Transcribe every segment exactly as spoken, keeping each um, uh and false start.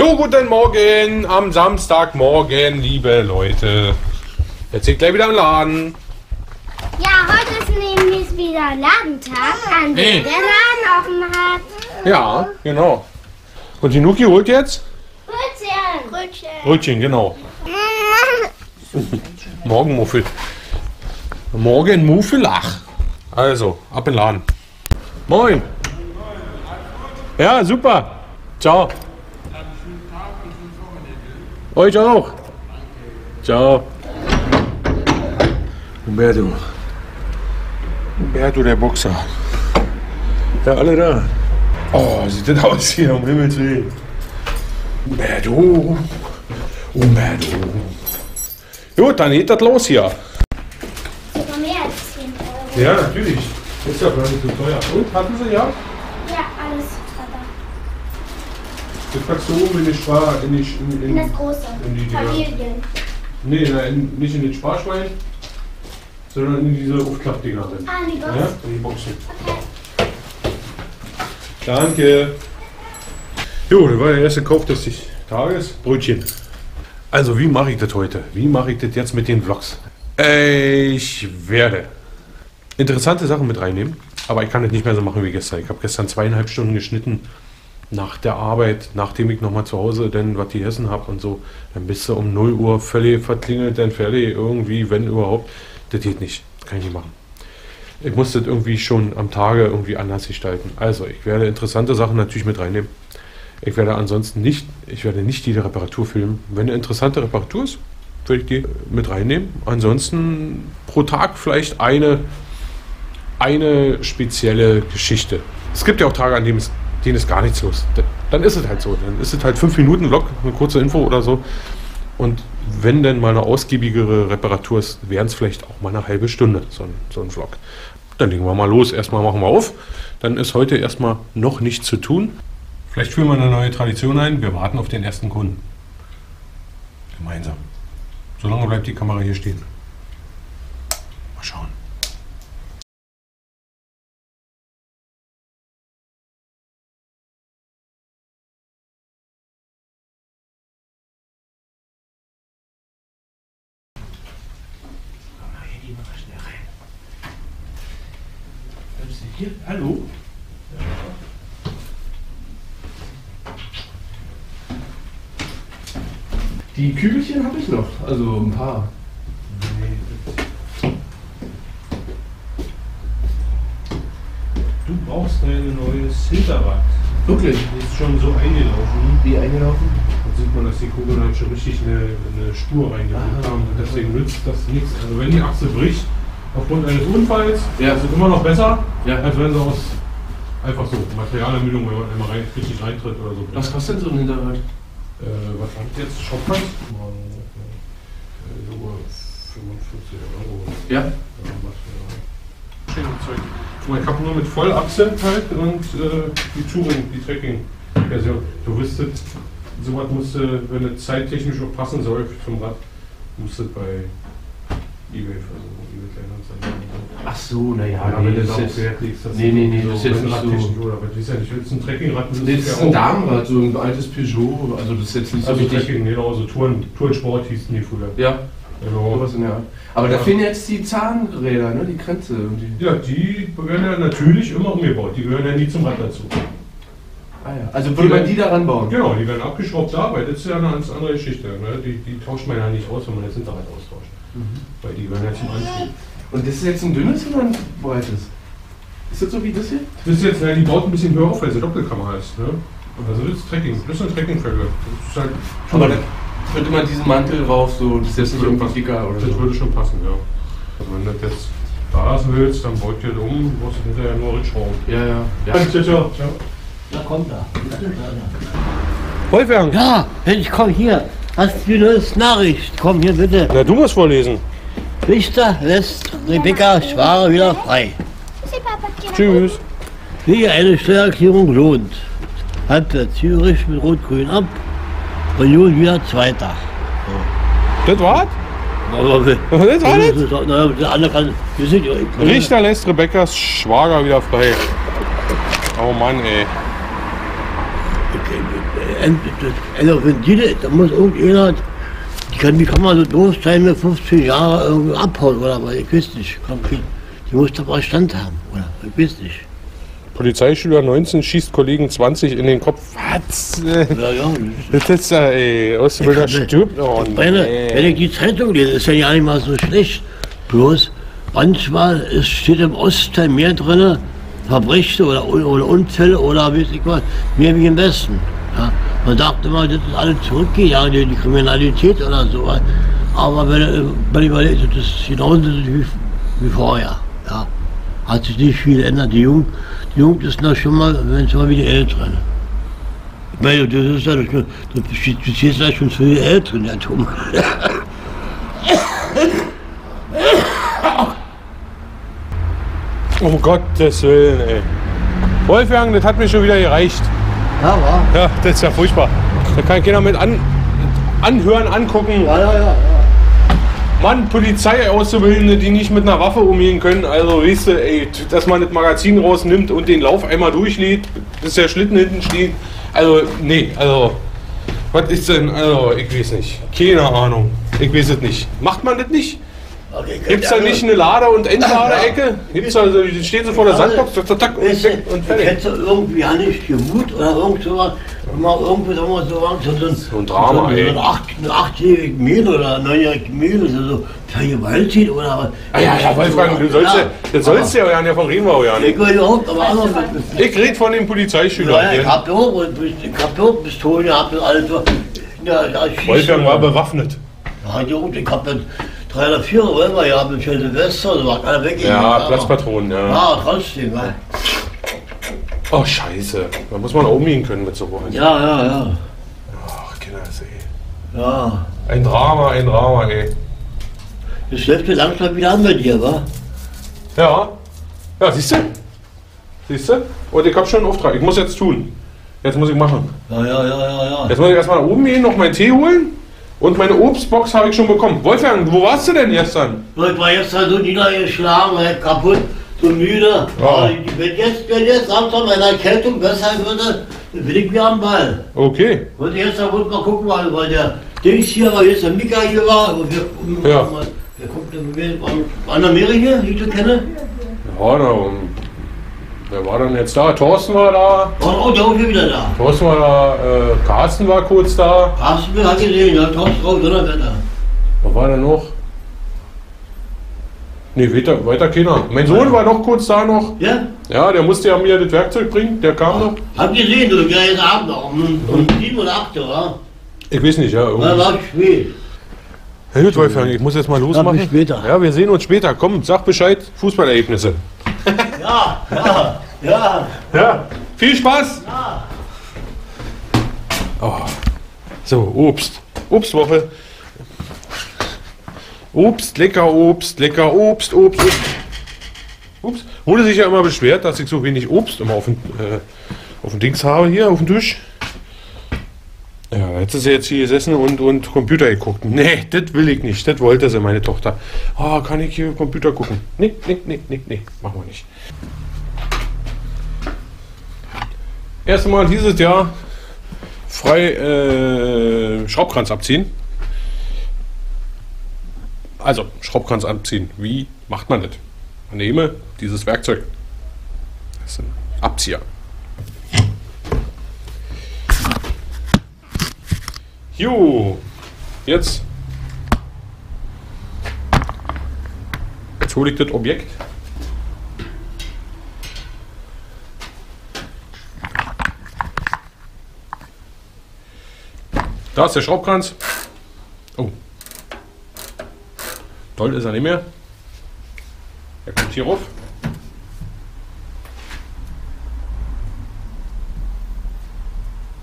Jo, guten Morgen am Samstagmorgen, liebe Leute. Jetzt sind gleich wieder im Laden. Ja, heute ist nämlich wieder Ladentag, an dem hey. der Laden offen hat. Ja, genau. Und die Nuki holt jetzt? Brötchen. Brötchen, Brötchen genau. Morgen Muffel. Morgen Muffel, ach. Also, ab in den Laden. Moin. Ja, super. Ciao. Euch auch. Ciao. Umberto. Umberto, der Boxer. Ja, alle da. Oh, sieht das aus hier, um Himmels Willen. Umberto. Umberto. Jo, dann geht das los hier. Sogar mehr als zehn Euro. Ja, natürlich. Ist ja gar nicht so teuer. Und, hatten Sie ja? Ja, alles. Das packst du oben in die Spar... In, die, in, in, in das große. In die, Familien. Nee, nein, nicht in den Sparschwein, sondern in diese Aufklappdinger rein. Ah, in die Boxen? Ja, in die Boxen. Okay. Danke. Jo, das war der erste Kauf des Tages. Brötchen. Also, wie mache ich das heute? Wie mache ich das jetzt mit den Vlogs? Ich werde interessante Sachen mit reinnehmen, aber ich kann das nicht mehr so machen wie gestern. Ich habe gestern zweieinhalb Stunden geschnitten. Nach der Arbeit, nachdem ich nochmal zu Hause denn was die essen habe und so, dann bist du um null Uhr völlig verklingelt, dann fertig irgendwie, wenn überhaupt. Das geht nicht, das kann ich nicht machen. Ich muss das irgendwie schon am Tage irgendwie anders gestalten. Also, ich werde interessante Sachen natürlich mit reinnehmen. Ich werde ansonsten nicht, ich werde nicht jede Reparatur filmen. Wenn eine interessante Reparatur ist, werde ich die mit reinnehmen. Ansonsten pro Tag vielleicht eine, eine spezielle Geschichte. Es gibt ja auch Tage, an denen es denen ist gar nichts los. Dann ist es halt so. Dann ist es halt fünf Minuten Vlog, eine kurze Info oder so. Und wenn denn mal eine ausgiebigere Reparatur ist, wären es vielleicht auch mal eine halbe Stunde, so ein, so ein Vlog. Dann legen wir mal los. Erstmal machen wir auf. Dann ist heute erstmal noch nichts zu tun. Vielleicht führen wir eine neue Tradition ein. Wir warten auf den ersten Kunden. Gemeinsam. Solange bleibt die Kamera hier stehen. Mal schauen. Hier? Hallo? Die Kügelchen habe ich noch, also ein paar. Nee. Du brauchst ein neues Hinterrad. Wirklich? Die ist schon so eingelaufen. Wie eingelaufen? Dann sieht man, dass die Kugel dann schon richtig eine, eine Spur reingelegt haben. Und deswegen nützt das nichts. Also wenn die Achse bricht, aufgrund eines Unfalls, ja, ist es immer noch besser, ja, als wenn es aus einfach so Materialermüdung, wenn man einmal rein, richtig reintritt oder so. Was kostet so ein Hinterrad? Äh, was hat jetzt Schraubkranz? Äh, so fünfundvierzig Euro. Ja. Ja, was für ein schönes Zeug. Guck mal, ich habe nur mit Vollachse halt und äh, die Touring, die Trekking-Version. Du wüsstest, sowas musste, wenn es zeittechnisch auch passen soll zum Rad, musste bei eBay versuchen. Ach so, naja, ja, nee, das, das ist jetzt nicht nee, nee, nee, so. Das ist jetzt nicht so. Oder, das ist ja nicht, willst du ein Trekkingrad? Das nee, ist, das ist ja ein Damenrad, so ein altes Peugeot. Also, das ist jetzt nicht so also richtig. Trekking, genau, so Touren, Tourensport hießen die früher. Ja, genau. Sowas in der Art. Aber ja, da fehlen jetzt die Zahnräder, ne? Die Kränze. Die ja, die werden ja natürlich immer umgebaut. Die gehören ja nie zum Rad dazu. Ah ja, also würde man die daran bauen? Genau, die werden abgeschraubt, aber das ist ja eine ganz andere Geschichte. Ne? Die, die tauscht man ja nicht aus, wenn man das Hinterrad austauscht. Mhm. Weil die gehören ja zum Antrieb. Und das ist jetzt ein dünnes oder ein breites? Ist das so wie das hier? Das ist jetzt, ja, die baut ein bisschen höher auf, weil sie Doppelkammer ist. Ne? Also das ist Trekking, das ist eine Trekkingfelge. Halt aber da wird immer diesen Mantel drauf, so, das ist jetzt nicht irgendwie dicker oder so. Das würde schon passen, ja. Also wenn du das jetzt da lassen willst, dann baut ihr das um, du brauchst hinterher nur reinschrauben. Ja, ja. Ja, ciao, ciao. Da kommt er. Wolfgang! Ja, ich komm hier. Hast du eine Nachricht? Komm hier bitte. Na, du musst vorlesen. Richter lässt Rebecca Schware wieder frei. Tschüss. Wie eine Steuererklärung lohnt, hat der Zürich mit Rot-Grün ab und nun wieder Zweitag. So. Das war's? Aber das war das? Naja, das andere kann. Richter lässt Rebeccas Schwager wieder frei. Oh Mann, ey. Elefantine, da muss irgendjemand, die kann, wie kann man so doof sein, mit fünfzehn Jahren abhauen oder was, ich weiß nicht. Die muss doch mal Stand haben, oder? Ich weiß nicht. Polizeischüler neunzehn schießt Kollegen zwanzig in den Kopf. Was? Ja, ja. Das ist ja, ey, Ausbilder stirbt. Oh, meine, wenn ich die Zeitung lese, ist ja ja nicht mal so schlecht. Bloß manchmal ist, steht im Ostteil mehr drin, Verbrechen oder, oder Unfälle oder weiß ich was, mehr wie im Westen. Ja. Man sagt immer, das ist alles zurückgegangen, die Kriminalität oder so. Aber wenn, wenn ich mal lese, das ist genauso wie, wie vorher. Ja. Hat sich nicht viel geändert. Die Jugend, die Jugend ist noch schon mal, wenn es mal wie die Älteren. Ich meine, das ist ja schon, das ist ja schon für die Älteren, der Tom. Um Gottes Willen, ey. Wolfgang, das hat mir schon wieder gereicht. Ja, war? Ja, das ist ja furchtbar. Da kann keiner mit an, anhören, angucken. Ja, ja, ja, ja. Mann, Polizeiauszubildende, die nicht mit einer Waffe umgehen können. Also, weißt du, ey, dass man das Magazin rausnimmt und den Lauf einmal durchlädt, bis der Schlitten hinten steht. Also, nee, also, was ist denn? Also, ich weiß nicht. Keine Ahnung. Ich weiß es nicht. Macht man das nicht? Okay, gibt es da nicht eine Lader- und Endladerecke? Gibt's da, stehen sie vor der Sandbox, zack, zack, und weg und fertig. Ich hätte irgendwie ja nicht Mut oder irgend sowas, mal irgendwie so was, so ein Drama, so ein achtjähriges Mädel oder ein neunjähriges Mädel, so vergewaltigt oder was. Ja, ja, Wolfgang, du sollst ja, das sollst ja ja, davon reden wir auch ja nicht. Ich rede auch, aber anders. Ich rede von den Polizeischülern. Ja, ich hab ja auch Pistolen, ich hab das alles so. Wolfgang war bewaffnet. Ja, ich hab das. Drei oder vier Räuber, ja, mit schönen Silvester, so war keiner weg. Ja, Platzpatronen, ja. Ja, trotzdem, ja. Oh, scheiße. Da muss man umgehen können mit so Wollen. Ja, ja, ja. Ach, Kinder, ey. Ja. Ein Drama, ein Drama, ey. Das läuft ja langsam wieder an bei dir, wa? Ja. Ja, siehst du? Siehst du? Und ich hab schon einen Auftrag. Ich muss jetzt tun. Jetzt muss ich machen. Ja, ja, ja, ja, ja. Jetzt muss ich erstmal nach oben gehen, noch meinen Tee holen. Und meine Obstbox habe ich schon bekommen. Wolfgang, wo warst du denn gestern? Ich war gestern so niedergeschlagen, halt kaputt, so müde. Oh. Wenn jetzt, wenn jetzt Samstag meine Erkältung besser würde, dann bin ich wieder am Ball. Okay. Und jetzt wollte mal gucken, weil der Dings hier war, jetzt der Mika hier war. Und wir, um, ja. Mal, wir gucken an der Meere hier, die ich kenne. Ja, da, wer war denn jetzt da? Thorsten war da. Oh, der war wieder da. Thorsten war da, äh, Carsten war kurz da. Carsten hat gesehen, ja, Thorsten war wieder da. Wo war der noch? Ne, weiter, weiter keiner. Mein Sohn ja. war doch kurz da noch. Ja? Ja, der musste ja mir das Werkzeug bringen, der kam ja. noch. Hab gesehen, du, ja, jetzt Abend noch, um, um ja. sieben oder acht, oder? Ich weiß nicht, ja, irgendwie. Na, war spät. Herr gut, Wolfgang, ich muss jetzt mal losmachen. Ja, später. Ja, wir sehen uns später. Komm, sag Bescheid, Fußballergebnisse. Ja, ja, ja. Ja, viel Spaß. Ja. Oh. So, Obst. Obstwoche. Obst, lecker Obst, lecker Obst, Obst, Obst. Ups. Wurde sich ja immer beschwert, dass ich so wenig Obst immer auf dem äh, auf dem Dings habe hier, auf dem Tisch. Ja, jetzt ist sie jetzt hier gesessen und, und Computer geguckt. Nee, das will ich nicht. Das wollte sie, meine Tochter. Oh, kann ich hier Computer gucken? Nee, nee, nee, nee, nee. Machen wir nicht. Erstmal dieses Jahr frei äh, Schraubkranz abziehen. Also, Schraubkranz abziehen. Wie macht man das? Man nehme dieses Werkzeug. Das ist ein Abzieher. Jo, jetzt, jetzt hole ich das Objekt. Da ist der Schraubkranz. Oh, toll ist er nicht mehr. Er kommt hier rauf.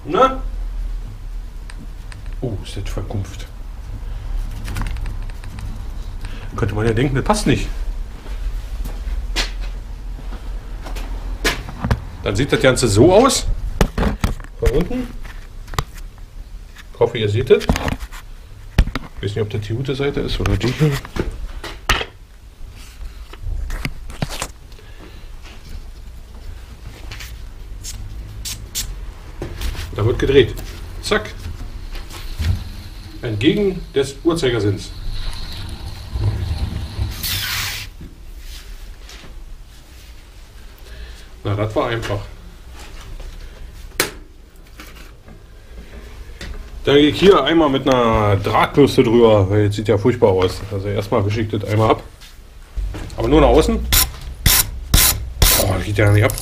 Na? Oh, ist das Verkunft. Könnte man ja denken, das passt nicht. Dann sieht das Ganze so aus. Von unten. Ich hoffe, ihr seht es. Ich weiß nicht, ob das die gute Seite ist oder die hier. Da wird gedreht. Zack. Entgegen des Uhrzeigersinns. Na, das war einfach. Da gehe ich hier einmal mit einer Drahtbürste drüber, weil jetzt sieht ja furchtbar aus. Also erstmal wische ich das einmal ab. Aber nur nach außen. Oh, das geht ja nicht ab.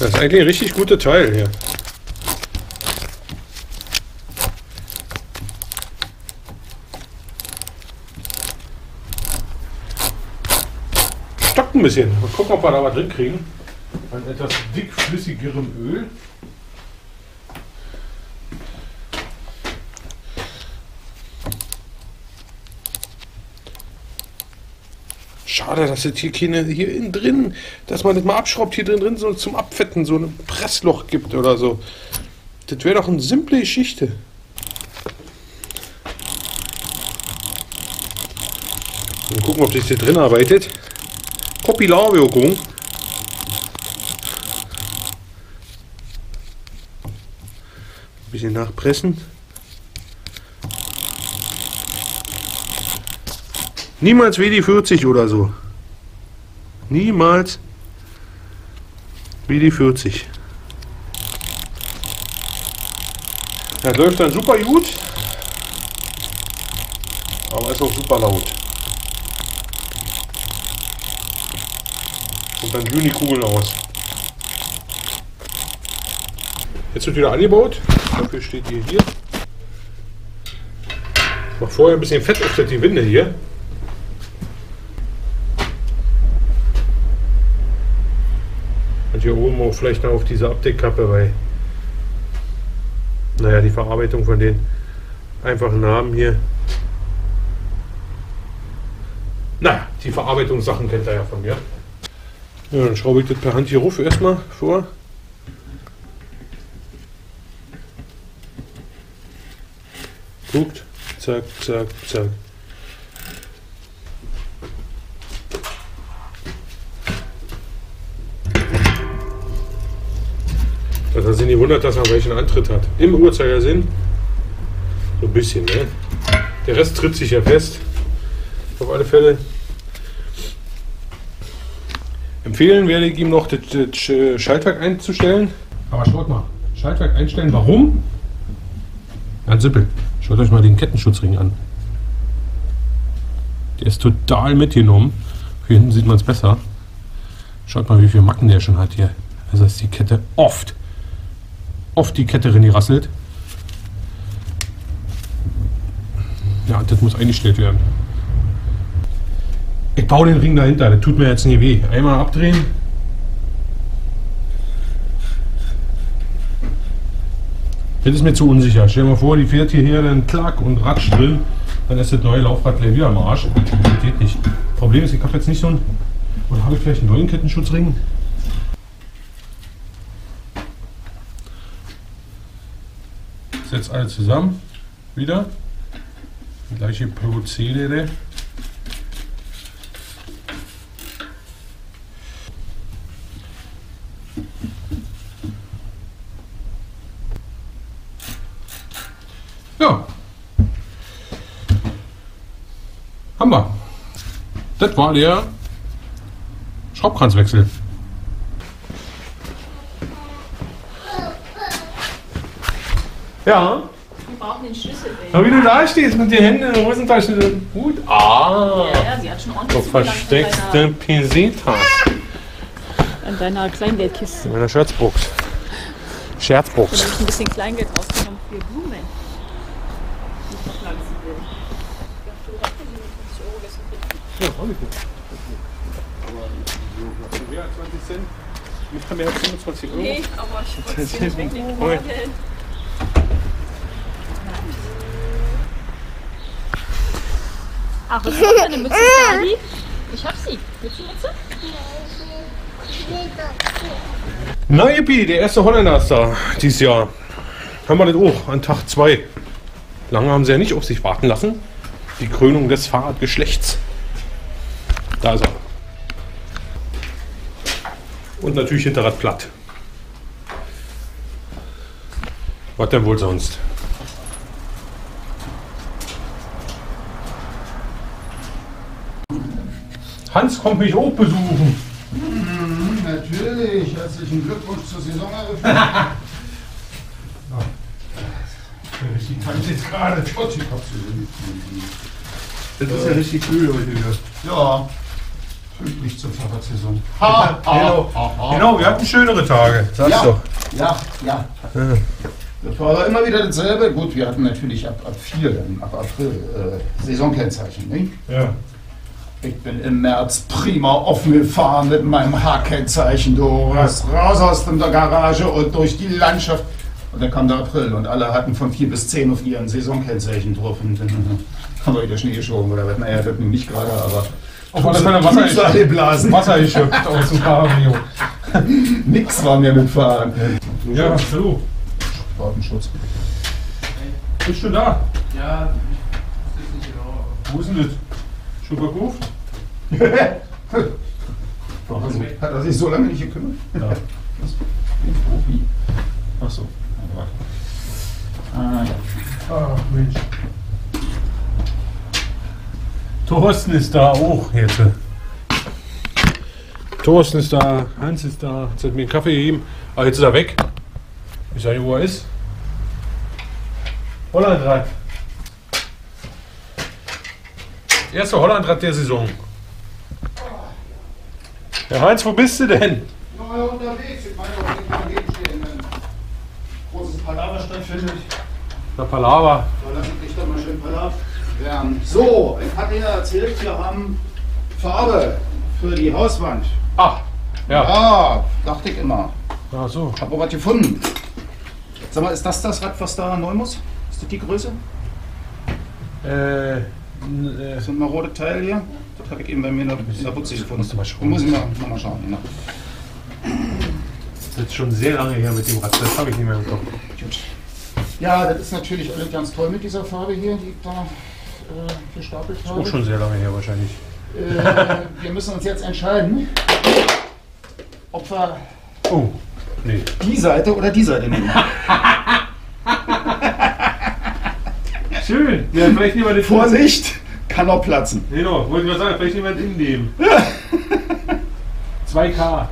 Das ist eigentlich ein richtig guter Teil hier. Stockt ein bisschen. Mal gucken, ob wir da was drin kriegen. An etwas dickflüssigerem Öl. Schade, dass es hier keine, hier innen drin, dass man das mal abschraubt, hier drin, drin so zum Abfetten so ein Pressloch gibt oder so. Das wäre doch eine simple Geschichte. Mal gucken, ob sich das drin arbeitet. Kapillarwirkung. Ein bisschen nachpressen. Niemals wie die vierzig oder so. Niemals wie die vierzig. Das läuft dann super gut. Aber ist auch super laut. Und dann glühen die Kugeln aus. Jetzt wird wieder angebaut. Dafür steht die hier. Ich mache vorher ein bisschen Fett auf die Winde hier. Hier oben auch vielleicht noch auf diese Abdeckkappe, weil naja, die Verarbeitung von den einfachen Namen hier, naja, die Verarbeitungssachen kennt ihr ja von mir. Ja, dann schraube ich das per Hand hier ruf erstmal vor. Guckt, zack, zack, zack. Da sind die wundert, dass man welchen Antritt hat. Im Uhrzeigersinn. So ein bisschen, ne? Der Rest tritt sich ja fest. Auf alle Fälle. Empfehlen werde ich ihm noch, das, das Schaltwerk einzustellen. Aber schaut mal. Schaltwerk einstellen. Warum? Ganz simpel. Schaut euch mal den Kettenschutzring an. Der ist total mitgenommen. Hier hinten sieht man es besser. Schaut mal, wie viele Macken der schon hat hier. Also ist die Kette oft. Oft die Kette rein rasselt. Ja, das muss eingestellt werden. Ich baue den Ring dahinter, das tut mir jetzt nie weh. Einmal abdrehen. Das ist mir zu unsicher. Stell dir mal vor, die fährt hierher, dann klack und ratscht drin. Dann ist das neue Laufrad gleich wieder am Arsch. Das geht nicht. Problem ist, ich habe jetzt nicht so einen. Oder habe ich vielleicht einen neuen Kettenschutzring? Jetzt alle zusammen wieder. Die gleiche Prozedere. Ja. Haben wir. Das war der Schraubkranzwechsel. Ja. Wir brauchen den Schlüssel. Aber wie du da stehst mit den Händen in der Hosentasche, gut. Ah. Ja, ja, sie hat schon ordentlich. Du versteckst den Pesetas. An deiner Kleingeldkiste. In meiner Scherzbox. Scherzbox. Da habe ich ein bisschen Kleingeld rausgenommen für Blumen. Nicht noch lange zu bilden. Ich dachte, fünfzig Euro gestern kriegen. Ja, auch nicht gut. Aber mehr als zwanzig Cent. Ich kann mehr als fünfundzwanzig Euro. Nee, aber ich wollte es nicht wegnehmen. Ach, was ist denn deine Mütze, Marli? Ich hab sie. Willst du die Mütze? Na yippie, der erste Holländer ist da dieses Jahr. Haben wir das auch an Tag zwei. Lange haben sie ja nicht auf sich warten lassen. Die Krönung des Fahrradgeschlechts. Da ist er. Und natürlich Hinterrad platt. Was denn wohl sonst? Hans kommt mich auch besuchen. Mhm, natürlich. Herzlichen Glückwunsch zur Saisoneröffnung. Ich tanze jetzt gerade. Gott, ich hab's hier. Das ist ja richtig kühl heute wieder. Ja. Pünktlich zur Fahrradsaison. Ha, ha, genau. Ha, ha. Genau, wir hatten schönere Tage. Sag's ja, doch. Ja, ja. ja. Das war immer wieder dasselbe. Gut, wir hatten natürlich ab, ab vier, dann ab April äh, Saisonkennzeichen, nicht? Ja. Ich bin im März prima offen gefahren mit meinem H-Kennzeichen. Du hast raus aus der Garage und durch die Landschaft. Und dann kam der April und alle hatten von vier bis zehn auf ihren Saisonkennzeichen drauf. Und dann haben wir wieder Schnee geschoben oder was. Naja, wird nicht gerade, aber. Auch weil das war Wasser, Wasser geschöpft aus dem Cabrio. Nix war mir mitfahren. Ja, hallo. Sportenschutz. Bist du da? Ja, ich weiß nicht genau. Wo ist denn das? Schon verkauft? Also, hat er sich so lange nicht gekümmert? Ja. Was? Den Profi. Ach so. Ah, ja. Ach Mensch. Thorsten ist da auch jetzt. Thorsten ist da, Hans ist da. Jetzt hat mir einen Kaffee gegeben. Ah, jetzt ist er weg. Ich sage, wo er ist. Hollandrad. Erster Hollandrad der Saison. Herr Heinz, wo bist du denn? Ich bin unterwegs. Ich meine, auf dem Weg stehen. Ein großes Palaver stattfindet. Der Palaver. So, lass mich doch mal schön Palaver. So, ich hatte ja erzählt, wir haben Farbe für die Hauswand. Ach, ja. Ja, dachte ich immer. Ach so. Hab aber was gefunden. Sag mal, ist das das Rad, was da neu muss? Ist das die Größe? Äh, äh so ein marodes Teil hier. Das habe ich eben bei mir in der, in der Butze gefunden. Musst du mal schauen. Muss ich mal, mal schauen. Genau. Das ist schon sehr lange her mit dem Rad. Das habe ich nicht mehr im Kopf. Gut. Ja, das ist natürlich alles ganz toll mit dieser Farbe hier, die ich da äh, gestapelt habe. Ist auch schon sehr lange her wahrscheinlich. Äh, wir müssen uns jetzt entscheiden, ob wir... Oh. Nee. Die Seite oder die Seite nehmen. Schön. Ja, vielleicht nehmen wir den Vorsicht, Vorsicht, kann auch platzen. Genau, wollte ich mal sagen, vielleicht nehmen wir den Innenleben. Ja. zwei K.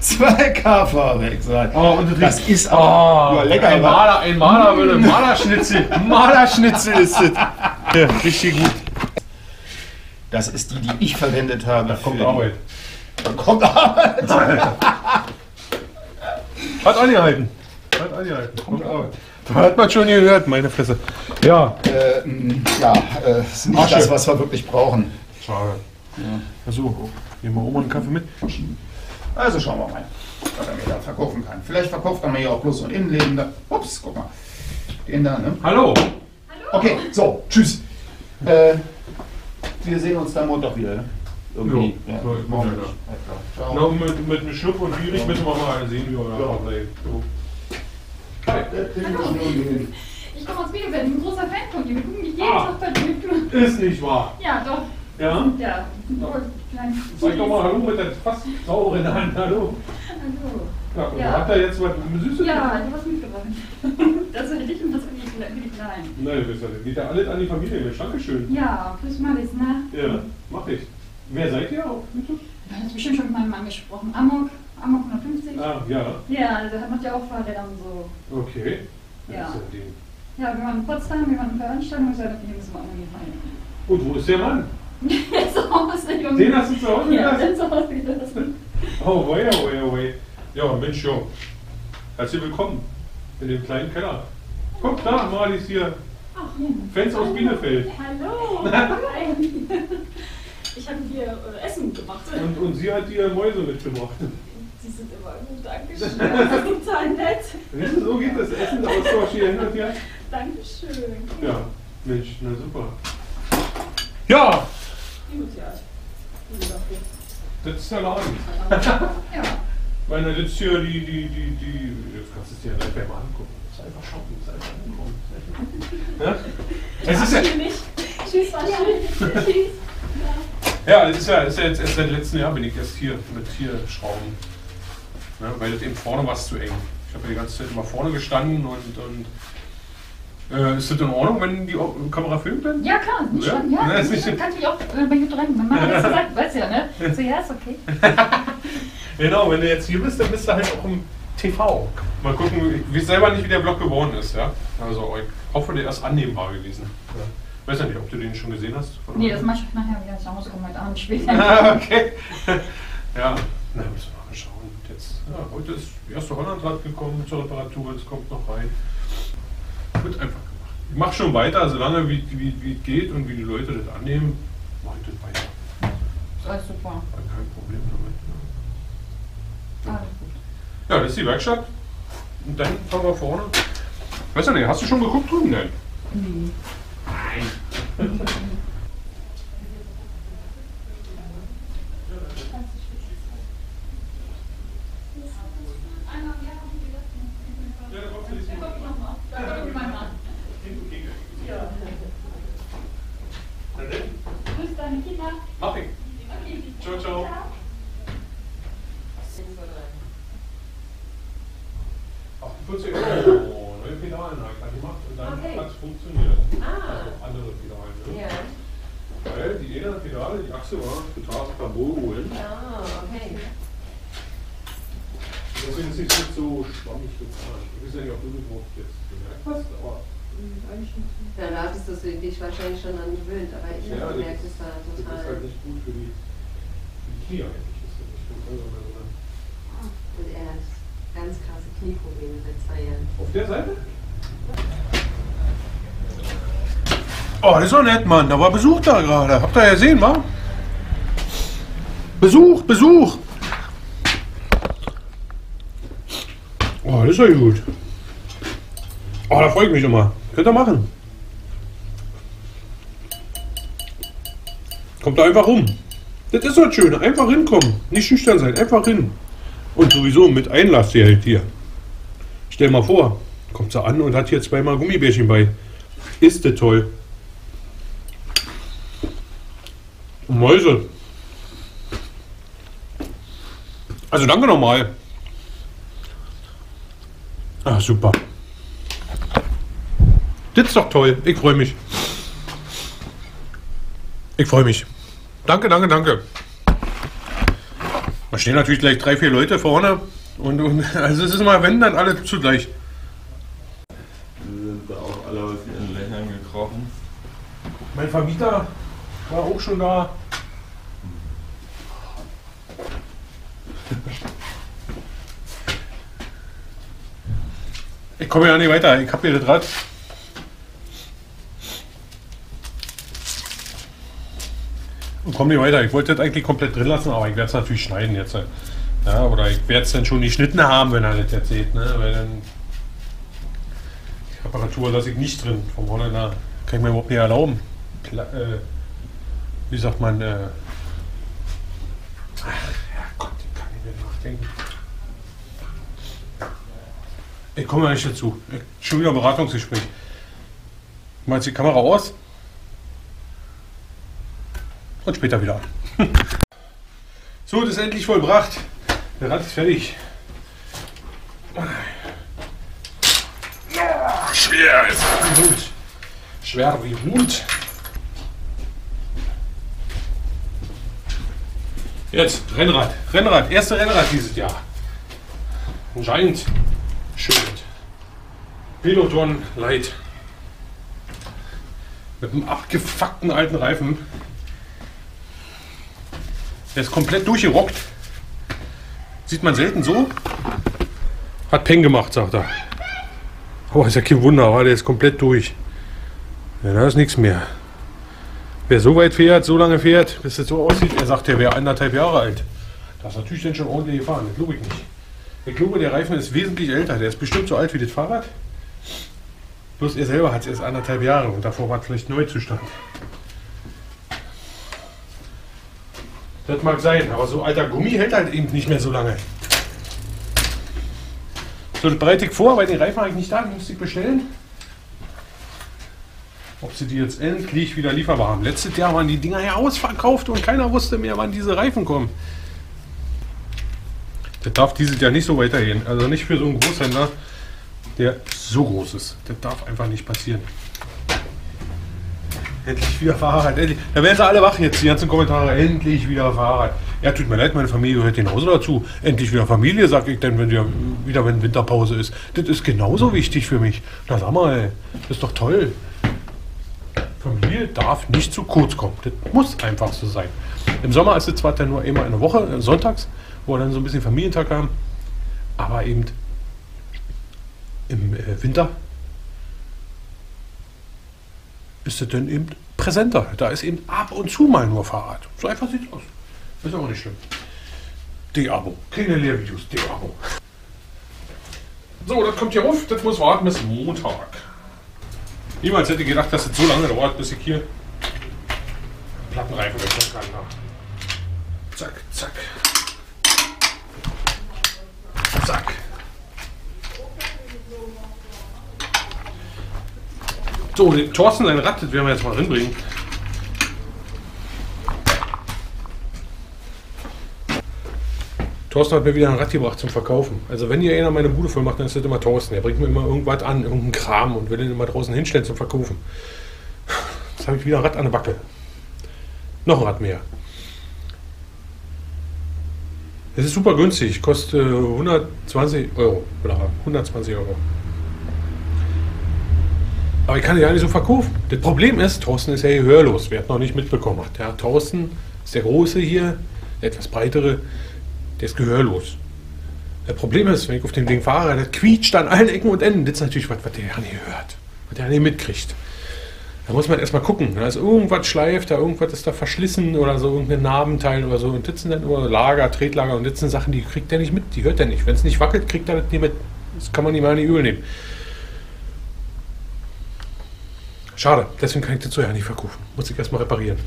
zwei K Fahrwerk sein. Oh, und das riecht, ist aber oh, lecker. Ein Maler, ein Maler würde Malerschnitzel. Malerschnitzel ist das. Ja, richtig gut. Das ist die, die ich verwendet habe. Da kommt Arbeit. Da kommt Arbeit. Hat angehalten. Hat angehalten. Kommt Arbeit. Hat man schon gehört, meine Fresse. Ja. Äh, ja, äh, ist nicht Asche. Das, was wir wirklich brauchen. Schade. Ja. Also, nehmen wir oben einen Kaffee mit. Also schauen wir mal, was er mir da verkaufen kann. Vielleicht verkauft er mir ja auch bloß so ein Innenleben da. Ups, guck mal. Den da, ne? Hallo! Hallo! Okay, so, tschüss. Äh, wir sehen uns dann Montag wieder, ne? Irgendwie. Jo, ja, ja, ich morgen wieder. Ja, genau, mit, mit einem Schluck und Gierig müssen wir mal sehen, wie wir da auflegen. Ich komme aus Bielefeld, ein großer Fan von dir. Wir gucken dich jeden Tag bei dir. Ist nicht wahr? Ja, doch. Ja? Ja. Sag doch mal Hallo mit der fast sauren Hand. Hallo. Hallo. Ja, ja. Habt ihr jetzt was Süßes? Ja, ich hab was mitgebracht. Das ist dich und das für die Kleinen. Nein, das geht ja alles an die Familie. Mensch, dankeschön. Ja, grüß Marlies, ne? Ja, mach ich. Wer seid ihr auf YouTube? Du hast bestimmt schon mit meinem Mann gesprochen. Amok, Amok hundertfünfzig. Ah, ja. Ja, der macht ja auch Fahrräder und so. Okay. Das ja. Ist ja, die. Ja, wir waren in Potsdam, wir waren in Veranstaltungen, so, hier müssen wir auch mal rein. Und wo ist der Mann? Den hast du zu Hause gelassen? Ja, den zu Hause gelassen. Oh, wei, wei, wei. Ja, Mensch, jo. Herzlich willkommen in dem kleinen Keller. Guck da, Marlies hier. Ach, Fans hallo. Aus Bielefeld. Hallo. Hi. Ich habe hier äh, Essen gemacht. Und, und sie hat dir Mäuse mitgebracht. Sie sind immer gut angeschrieben. Das ist total nett. So geht das Essen aus hier hin und her. Dankeschön. Ja, Mensch, na super. Ja! Das ist der Laden. Ja. Weil da sitzt hier die, die, die, die. Jetzt kannst du es dir gleich mal angucken. Das ist einfach shoppen, das ist einfach angucken. Ja? Es ist ja. Tschüss, war schön. Tschüss. Ja, das ist ja, das ist ja jetzt erst seit letztem Jahr bin ich erst hier mit Tierschrauben. Ne, weil das eben vorne war es zu eng. Ich habe ja die ganze Zeit immer vorne gestanden und. und äh, ist das in Ordnung, wenn die Kamera filmt dann? Ja, klar, nicht ja? Schon. Ja, ja, nicht schon. Kann ich mich auch bei YouTube drängen. Wenn man das gesagt, weißt du ja, ne? So, ja, ist okay. Genau, wenn du jetzt hier bist, dann bist du halt auch im T V. Mal gucken, ich weiß selber nicht, wie der Blog geworden ist, ja? Also, ich hoffe, der ist annehmbar gewesen. Ja. Ich weiß ja nicht, ob du den schon gesehen hast. Oder nee, das mache ich nachher, wieder ich nach Hause komme, heute Abend später. Ah, okay. Ja, na, müssen wir mal schauen. Jetzt, ja, heute ist das erste Hollandrad gekommen zur Reparatur, es kommt noch rein. Wird einfach gemacht. Ich mache schon weiter, solange wie es wie, wie geht und wie die Leute das annehmen, mache ich das weiter. Das ist alles super. Kein Problem damit. Ne? Alles gut. Ja, das ist die Werkstatt. Und dann fahren wir vorne. Weißt du nicht, hast du schon geguckt drüben denn? Nee. Nein. Oh, das ist doch nett, Mann. Da war Besuch da gerade. Habt ihr ja gesehen, wa? Besuch, Besuch. Oh, das ist ja gut. Oh, da freue ich mich immer. Könnt ihr machen. Kommt da einfach rum. Das ist halt schön. Einfach hinkommen. Nicht schüchtern sein. Einfach hin. Und sowieso mit Einlass hier. hier. Stell mal vor, kommt sie an und hat hier zweimal Gummibärchen bei. Ist das toll. Mäuse. Also danke nochmal. Ah, super. Das ist doch toll. Ich freue mich. Ich freue mich. Danke, danke, danke. Da stehen natürlich gleich drei, vier Leute vorne. Und, und also es ist immer, wenn, dann alle zugleich. Wir sind da auch alle aus ihren Löchern gekrochen. Mein Vermieter war auch schon da. Ich komme ja nicht weiter, ich habe hier das Rad. Und komme nicht weiter. Ich wollte das eigentlich komplett drin lassen, aber ich werde es natürlich schneiden jetzt. Ja, oder ich werde es dann schon geschnitten haben, wenn er das jetzt seht. Ne? Weil dann die Apparatur lasse ich nicht drin. Vom Holländer kann ich mir überhaupt nicht erlauben. Pla äh, wie sagt man? Äh Ach ja Gott, ich kann nicht mehr nachdenken. Ich komme ja nicht dazu. Ich, schon wieder Beratungsgespräch. Meinst die Kamera aus? Und später wieder. So, das ist endlich vollbracht. Der Rad ist fertig. Ja, schwer ist wie Hund. Schwer wie Hund. Jetzt, Rennrad. Rennrad. Erste Rennrad dieses Jahr. Giant. Schön. Peloton Light. Mit einem abgefuckten alten Reifen. Der ist komplett durchgerockt. Sieht man selten so. Hat Peng gemacht, sagt er. Oh, ist ja kein Wunder, aber der ist komplett durch. Ja, da ist nichts mehr. Wer so weit fährt, so lange fährt, bis es so aussieht, er sagt, der wäre anderthalb Jahre alt. Das ist natürlich dann schon ordentlich gefahren, das glaube ich nicht. Ich glaube, der Reifen ist wesentlich älter. Der ist bestimmt so alt wie das Fahrrad. Bloß er selber hat es erst anderthalb Jahre und davor war es vielleicht Neuzustand. Das mag sein, aber so alter Gummi hält halt eben nicht mehr so lange. So, das bereite ich vor, weil den Reifen habe ich nicht da, den musste ich bestellen. ob sie die jetzt endlich wieder lieferbar haben. Letztes Jahr waren die Dinger ja ausverkauft und keiner wusste mehr, wann diese Reifen kommen. Das darf dieses Jahr nicht so weitergehen. Also nicht für so einen Großhändler, der so groß ist. Das darf einfach nicht passieren. Endlich wieder Fahrrad. Endlich. Da werden sie alle wach jetzt, die ganzen Kommentare. Endlich wieder Fahrrad. Ja, tut mir leid, meine Familie gehört genauso dazu. Endlich wieder Familie, sag ich dann, wenn wir wieder, wenn Winterpause ist. Das ist genauso wichtig für mich. Na sag mal, das ist doch toll. Familie darf nicht zu kurz kommen. Das muss einfach so sein. Im Sommer ist es zwar dann nur einmal eine Woche, sonntags, wo wir dann so ein bisschen Familientag haben, aber eben im Winter ist es dann eben präsenter. Da ist eben ab und zu mal nur Fahrrad. So einfach sieht es aus. Ist auch nicht schlimm. D-Abo. Keine Lehrvideos. D-Abo. So, das kommt hier auf. Das muss warten bis Montag. Niemals hätte gedacht, dass es so lange dauert, bis ich hier Plattenreifen wechseln kann. Zack, zack. Zack. So, den Thorsten, sein Rad, das werden wir jetzt mal hinbringen. Thorsten hat mir wieder ein Rad gebracht zum Verkaufen. Also wenn ihr einer meine Bude voll macht, dann ist das immer Thorsten. Er bringt mir immer irgendwas an, irgendeinen Kram und will den immer draußen hinstellen zum Verkaufen. Jetzt habe ich wieder ein Rad an der Backe. Noch ein Rad mehr. Es ist super günstig, kostet hundertzwanzig Euro. Oder hundertzwanzig Euro. Aber ich kann ja nicht so verkaufen. Das Problem ist, Thorsten ist ja gehörlos, wer hat noch nicht mitbekommen hat. Ja, Thorsten ist der Große hier, der etwas breitere, der ist gehörlos. Das Problem ist, wenn ich auf dem Ding fahre, das quietscht an allen Ecken und Enden. Das ist natürlich was, was der ja nicht hört, was der ja nicht mitkriegt. Da muss man erstmal gucken. Da ist irgendwas schleift, da irgendwas ist da verschlissen oder so, irgendein Narbenteil oder so. Und das sind dann immer Lager, Tretlager und das sind Sachen, die kriegt der nicht mit, die hört der nicht. Wenn es nicht wackelt, kriegt er das nicht mit. Das kann man ihm ja nicht übel nehmen. Schade, deswegen kann ich das so ja nicht verkaufen. Muss ich erstmal reparieren.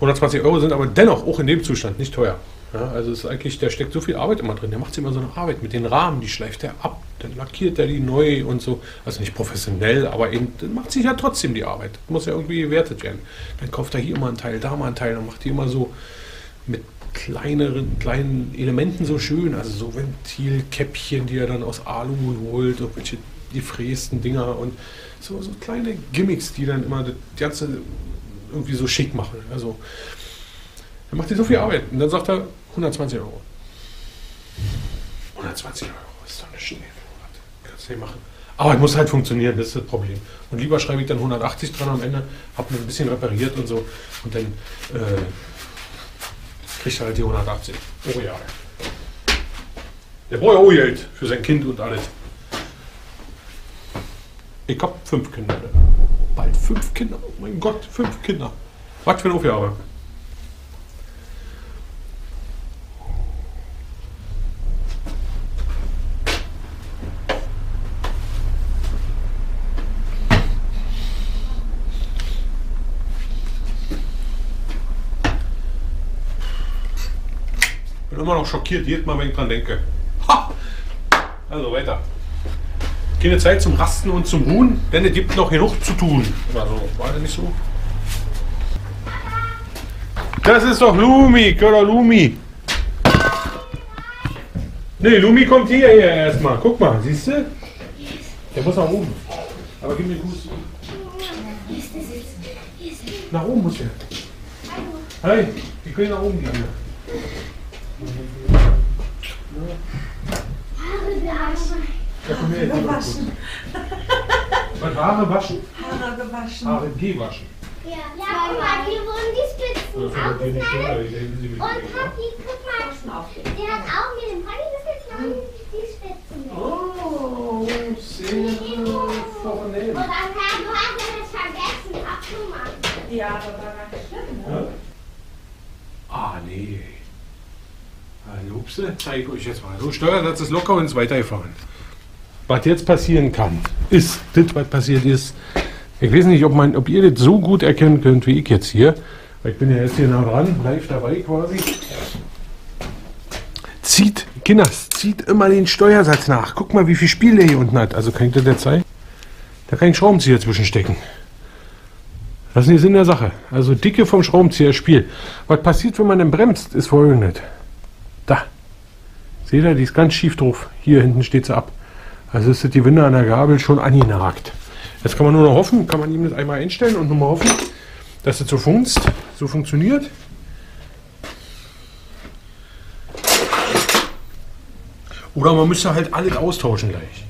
hundertzwanzig Euro sind aber dennoch auch in dem Zustand nicht teuer. Ja, also ist eigentlich, da steckt so viel Arbeit immer drin. Der macht sich immer so eine Arbeit mit den Rahmen, die schleift er ab, dann lackiert er die neu und so. Also nicht professionell, aber eben macht sich ja trotzdem die Arbeit. Das muss ja irgendwie gewertet werden. Dann kauft er hier immer einen Teil, da mal einen Teil und macht die immer so mit kleineren, kleinen Elementen so schön. Also so Ventilkäppchen, die er dann aus Alu holt und welche die frästen Dinger und so, so kleine Gimmicks, die dann immer das Ganze irgendwie so schick machen. Also, er macht dir so viel Arbeit und dann sagt er hundertzwanzig Euro. hundertzwanzig Euro ist doch eine Schnäfe. Kannst du nicht machen. Aber es muss halt funktionieren, das ist das Problem. Und lieber schreibe ich dann hundertachtzig dran am Ende, hab mir ein bisschen repariert und so und dann äh, kriegt er halt die hundertachtzig. Oh ja. Der braucht ja auch Geld für sein Kind und alles. Ich hab fünf Kinder. Bald fünf Kinder. Oh mein Gott, fünf Kinder. Was für eine Aufgabe. Bin immer noch schockiert, jedes Mal, wenn ich dran denke. Ha! Also weiter. Keine Zeit zum Rasten und zum Ruhen, denn es gibt noch genug zu tun. Also, war das nicht so? Das ist doch Lumi, oder Lumi. Ne, Lumi kommt hier erstmal. Guck mal, siehst du? Der muss nach oben. Aber gib mir den Fuß. Nach oben muss er. Hey, wir können nach oben gehen. Ja, komm her, Haare waschen. Was, Haare waschen? Haare gewaschen. Haare gewaschen. Ja, ja, guck mal, hier wurden die Spitzen aufgeschnallt. Und Papi, guck mal, der hat auch mit dem Pony gefunden und die Spitzen. Oh, sehr vornehm. Und dann du hast das vergessen abzumachen. Ja, aber war das schlimm, ne? Ah, nee. Lobse, zeige ich euch jetzt mal. So, Steuersatz ist locker und ist weitergefahren. Was jetzt passieren kann, ist, das, was passiert ist, ich weiß nicht, ob, man, ob ihr das so gut erkennen könnt, wie ich jetzt hier, weil ich bin ja erst hier nah dran, live dabei quasi, zieht, Kinder, zieht immer den Steuersatz nach. Guck mal, wie viel Spiel der hier unten hat. Also kann ich das jetzt zeigen? Da kann ich einen Schraubenzieher zwischenstecken. Das ist der Sinn der Sache. Also Dicke vom Schraubenzieher ist Spiel. Was passiert, wenn man dann bremst, ist folgendes. Da. Seht ihr, die ist ganz schief drauf. Hier hinten steht sie ab. Also ist das Gewinde an der Gabel schon angenagt. Jetzt kann man nur noch hoffen, kann man ihm das einmal einstellen und nochmal hoffen, dass es so funzt, so funktioniert. Oder man müsste halt alles austauschen gleich.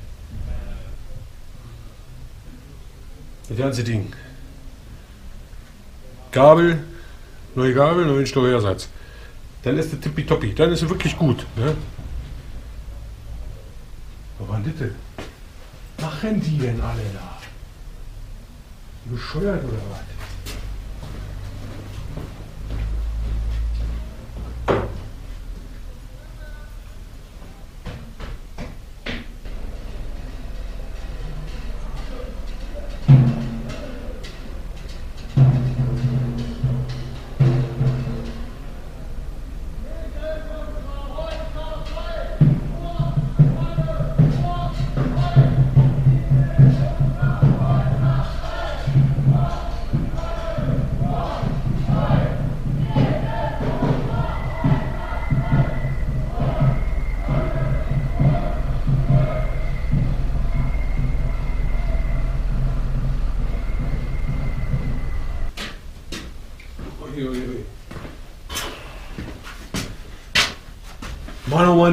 Das ganze Ding. Gabel, neue Gabel, neuen Steuersatz. Dann ist es tippitoppi, dann ist es wirklich gut. Ne? Aber bitte, machen die denn alle da? Bescheuert oder was?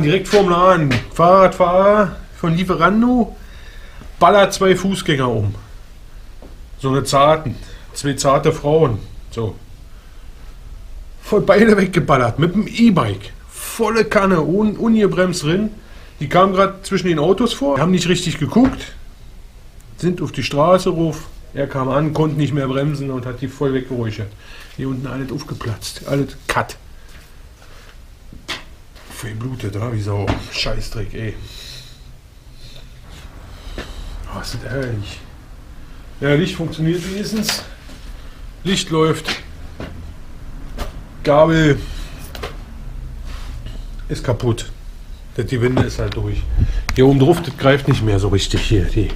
Direkt vorm Laden. Fahrradfahrer von Lieferando ballert zwei Fußgänger um. So eine zarten. Zwei zarte Frauen. So. Voll beide weggeballert. Mit dem E-Bike. Volle Kanne. Un ungebremst drin. Die kamen gerade zwischen den Autos vor. Haben nicht richtig geguckt. Sind auf die Straße rauf. Er kam an, konnte nicht mehr bremsen und hat die voll weggeräuchert. Hier unten alles aufgeplatzt. Alles cut. Viel blutet, oder? Wie Sau. Scheißdreck, ey. Oh, ist das herrlich. Ja, Licht funktioniert wenigstens. Licht läuft. Gabel ist kaputt. Das Gewinde ist halt durch. Hier oben drauf, das greift nicht mehr so richtig hier. Die,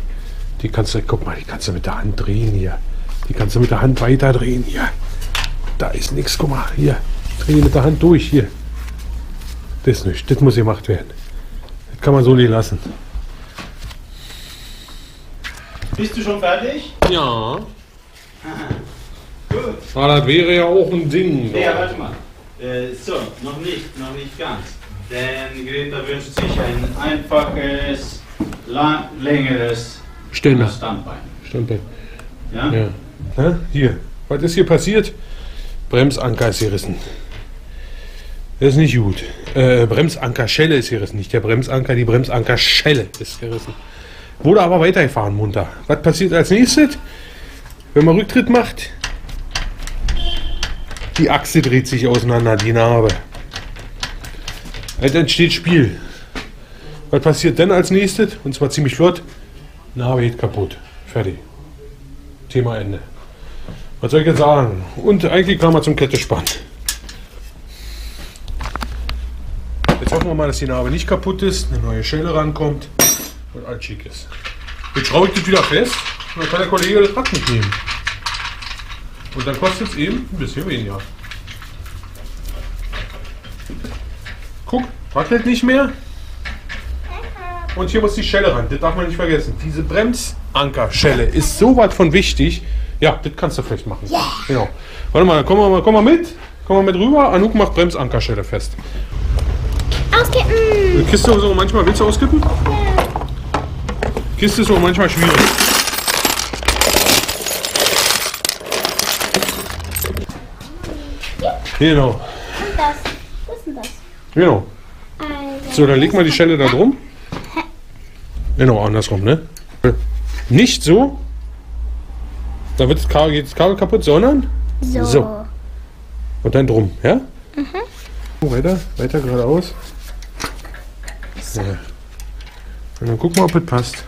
die kannst du, guck mal, die kannst du mit der Hand drehen hier. Die kannst du mit der Hand weiter drehen hier. Da ist nichts, guck mal, hier. Dreh mit der Hand durch hier. Das nicht, das muss gemacht werden. Das kann man so nicht lassen. Bist du schon fertig? Ja. Aha. Gut. Na, das wäre ja auch ein Ding. Ja, doch. Warte mal. Äh, so, noch nicht, noch nicht ganz. Denn Greta wünscht sich ein einfaches, lang, längeres Ständer. Standbein. Standbein. Ja? Ja. Na, hier. Was ist hier passiert? Bremsanker ist gerissen. Das ist nicht gut. Äh, Bremsankerschelle ist gerissen. Nicht der Bremsanker, die Bremsankerschelle ist gerissen. Wurde aber weitergefahren munter. Was passiert als nächstes? Wenn man Rücktritt macht, die Achse dreht sich auseinander, die Narbe. Jetzt entsteht Spiel. Was passiert denn als nächstes? Und zwar ziemlich flott. Narbe geht kaputt. Fertig. Thema Ende. Was soll ich jetzt sagen? Und eigentlich kam man zum Kettespann. Hoffen wir mal, dass die Narbe nicht kaputt ist, eine neue Schelle rankommt und alles schick ist. Jetzt schraube ich das wieder fest und dann kann der Kollege das Rad mitnehmen. Und dann kostet es eben ein bisschen weniger. Guck, wackelt nicht mehr. Und hier muss die Schelle ran, das darf man nicht vergessen. Diese Bremsankerschelle ist so was von wichtig. Ja, das kannst du vielleicht machen. Ja. Genau. Warte mal, komm mal, komm mal mit. Komm mal mit rüber. Anouk macht Bremsankerschelle fest. Auskippen! Kiste ist auch manchmal, willst du auskippen? Ja. Kiste ist auch manchmal schwierig. Ja. Genau. Und das. Was ist denn das? Genau. Also, so, dann leg mal die Schelle da drum. Genau, andersrum, ne? Nicht so. Da wird das Kabel, geht das Kabel kaputt, sondern so. so. Und dann drum, ja? Mhm. Weiter, weiter geradeaus. Ja. Und dann gucken wir, ob es passt.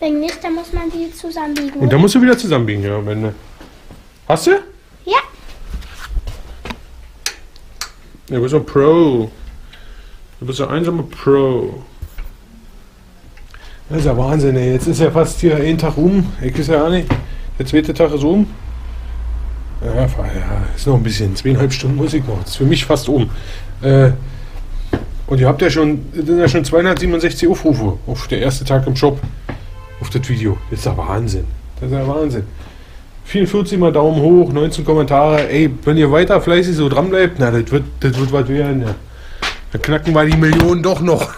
Wenn nicht, dann muss man die zusammenbiegen. Und dann musst du wieder zusammenbiegen, ja, am Ende. Hast du? Ja. Du bist ein Pro. Du bist ein einsamer Pro. Das ist ja Wahnsinn, ey. Jetzt ist ja fast hier ein Tag um. Ich weiß ja auch nicht. Der zweite Tag ist um. Ja, ja, ist noch ein bisschen. Zweieinhalb Stunden Musik noch. Das ist für mich fast um. Äh, und ihr habt ja schon, sind ja schon zweihundertsiebenundsechzig Aufrufe auf der ersten Tag im Shop. Auf das Video. Das ist ja Wahnsinn. Das ist ja Wahnsinn. vierundvierzig mal Daumen hoch, neunzehn Kommentare. Ey, wenn ihr weiter fleißig so dran bleibt, na, das wird, das wird was werden. Ja. Dann knacken wir die Millionen doch noch.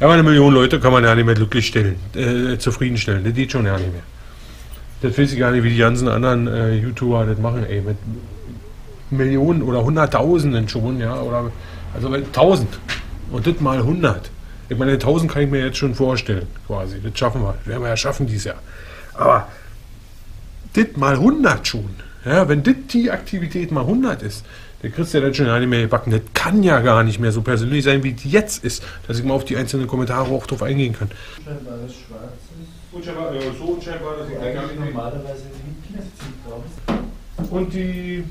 Ja, aber eine Million Leute kann man ja nicht mehr glücklich stellen, äh, zufriedenstellen. Das geht schon ja nicht mehr. Das weiß ich gar nicht, wie die ganzen anderen äh, YouTuber das machen, ey. Mit Millionen oder Hunderttausenden schon, ja. Oder, also tausend. Und das mal hundert. Ich meine, tausend kann ich mir jetzt schon vorstellen, quasi. Das schaffen wir. Das werden wir ja schaffen dieses Jahr. Aber das mal hundert schon. Ja, wenn das die Aktivität mal hundert ist, der kriegst ja dann schon gar nicht mehr gebacken. Das kann ja gar nicht mehr so persönlich sein, wie es jetzt ist, dass ich mal auf die einzelnen Kommentare auch drauf eingehen kann. Unscheinbar das Schwarz ist. Unscheinbar, ja, so unscheinbar, dass ich gar nicht normalerweise die Pinas ziehen. Und die,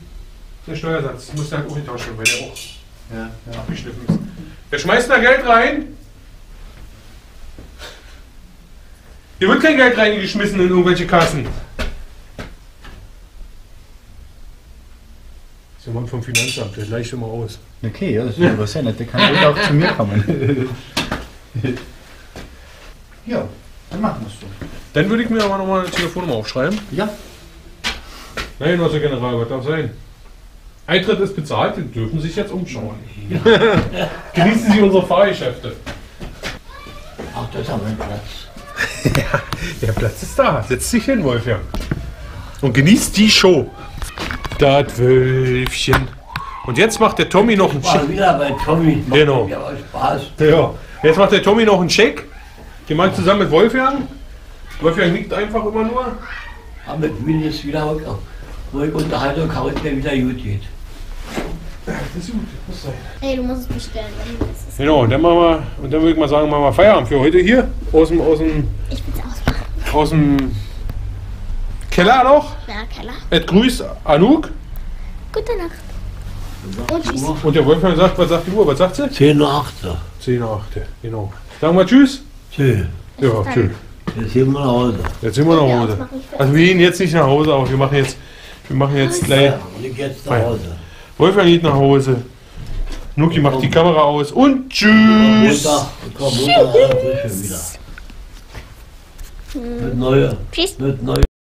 der Steuersatz muss halt auch getauscht werden, weil der auch ja, ja. abgeschnitten ist. Wer schmeißt da Geld rein? Hier wird kein Geld reingeschmissen in irgendwelche Kassen. Der Mann vom Finanzamt, der gleicht immer aus. Okay, ja, das ist ja was ja nett, der kann gut auch zu mir kommen. Ja, dann machen wir es so. Dann würde ich mir aber nochmal eine Telefonnummer aufschreiben. Ja. Nein, was der General, was darf sein? Eintritt ist bezahlt, die dürfen sich jetzt umschauen. Ja. Genießen Sie unsere Fahrgeschäfte. Ach, das haben wir einen Platz. Ja, der Platz ist da. Setz dich hin, Wolfgang. Und genießt die Show. Das Wölfchen. Und jetzt macht der Tommy noch einen Check. Ich war wieder bei Tommy. Genau. Ja, Spaß. Ja. Jetzt macht der Tommy noch einen Check. Den macht zusammen mit Wolfgang. Wolfgang liegt einfach immer nur. Aber mit mir ist wieder ruhig Unterhaltung, kann es mir wieder gut geht. Das ist gut, das muss sein. Hey, du musst es bestellen. Genau, und dann, machen wir, und dann würde ich mal sagen, machen wir Feierabend für heute hier. Aus dem, aus dem, ich will's ausmachen. Aus dem Keller noch? Ja, Keller. Et grüßt Anouk. Gute Nacht. Und tschüss. Und der Wolfgang sagt, was sagt die Uhr? Was sagt sie? zehn Uhr acht. zehn Uhr acht, genau. Sagen wir tschüss? Tschüss. Ja, tschüss. Jetzt gehen wir nach Hause. Jetzt gehen wir nach Hause. Also wir gehen jetzt nicht nach Hause, aber wir machen jetzt, wir machen jetzt gleich... jetzt nach Hause. Wolfgang geht nach Hause. Nuki macht die Kamera aus und tschüss. Tschüss. Mit neue. Mit neue.